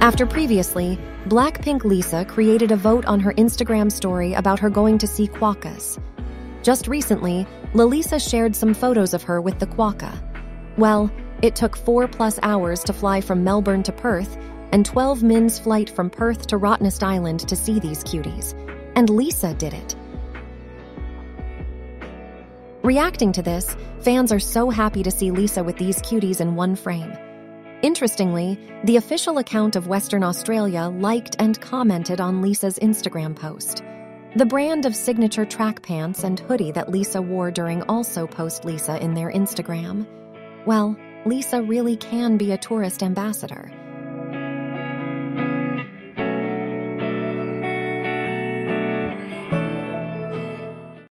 After previously, Blackpink Lisa created a vote on her Instagram story about her going to see quokkas. Just recently, Lalisa shared some photos of her with the quokka. Well, it took 4+ hours to fly from Melbourne to Perth and 12 min's flight from Perth to Rottnest Island to see these cuties. And Lisa did it. Reacting to this, fans are so happy to see Lisa with these cuties in one frame. Interestingly, the official account of Western Australia liked and commented on Lisa's Instagram post. The brand of signature track pants and hoodie that Lisa wore during also post Lisa in their Instagram. Well, Lisa really can be a tourist ambassador.